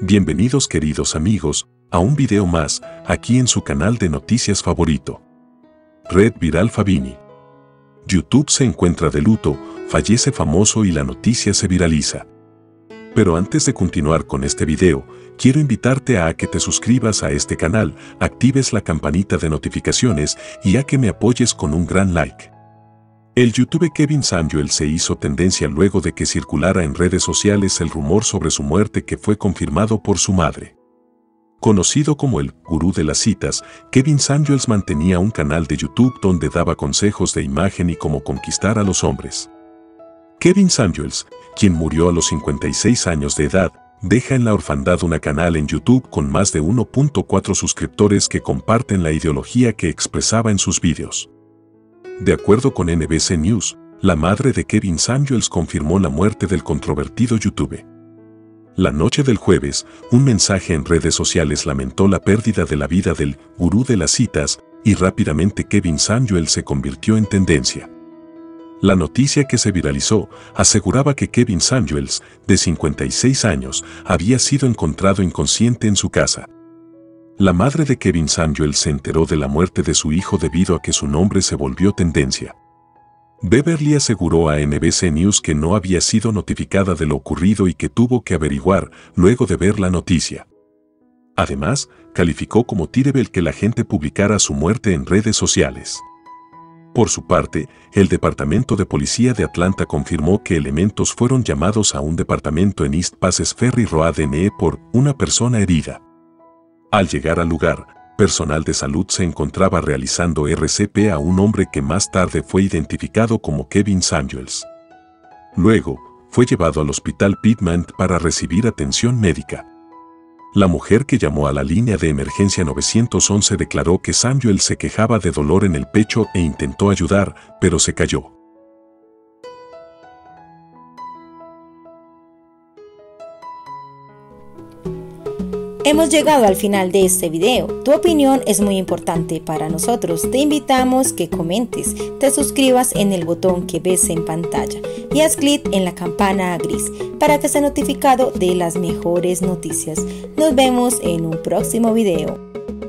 Bienvenidos queridos amigos a un video más aquí en su canal de noticias favorito, Red Viral Fabini. YouTube se encuentra de luto, fallece famoso y la noticia se viraliza. Pero antes de continuar con este video, quiero invitarte a que te suscribas a este canal, actives la campanita de notificaciones y a que me apoyes con un gran like. El youtuber Kevin Samuels se hizo tendencia luego de que circulara en redes sociales el rumor sobre su muerte que fue confirmado por su madre. Conocido como el gurú de las citas, Kevin Samuels mantenía un canal de YouTube donde daba consejos de imagen y cómo conquistar a los hombres. Kevin Samuels, quien murió a los 56 años de edad, deja en la orfandad un canal en YouTube con más de 1.4 suscriptores que comparten la ideología que expresaba en sus vídeos. De acuerdo con NBC News, la madre de Kevin Samuels confirmó la muerte del controvertido youtuber. La noche del jueves, un mensaje en redes sociales lamentó la pérdida de la vida del gurú de las citas y rápidamente Kevin Samuels se convirtió en tendencia. La noticia que se viralizó aseguraba que Kevin Samuels, de 56 años, había sido encontrado inconsciente en su casa. La madre de Kevin Samuels se enteró de la muerte de su hijo debido a que su nombre se volvió tendencia. Beverly aseguró a NBC News que no había sido notificada de lo ocurrido y que tuvo que averiguar luego de ver la noticia. Además, calificó como terrible que la gente publicara su muerte en redes sociales. Por su parte, el Departamento de Policía de Atlanta confirmó que elementos fueron llamados a un departamento en East Pace's Ferry Road NE por una persona herida. Al llegar al lugar, personal de salud se encontraba realizando RCP a un hombre que más tarde fue identificado como Kevin Samuels. Luego, fue llevado al hospital Piedmont para recibir atención médica. La mujer que llamó a la línea de emergencia 911 declaró que Samuels se quejaba de dolor en el pecho e intentó ayudar, pero se cayó. Hemos llegado al final de este video. Tu opinión es muy importante para nosotros. Te invitamos que comentes, te suscribas en el botón que ves en pantalla y haz clic en la campana gris para que seas notificado de las mejores noticias. Nos vemos en un próximo video.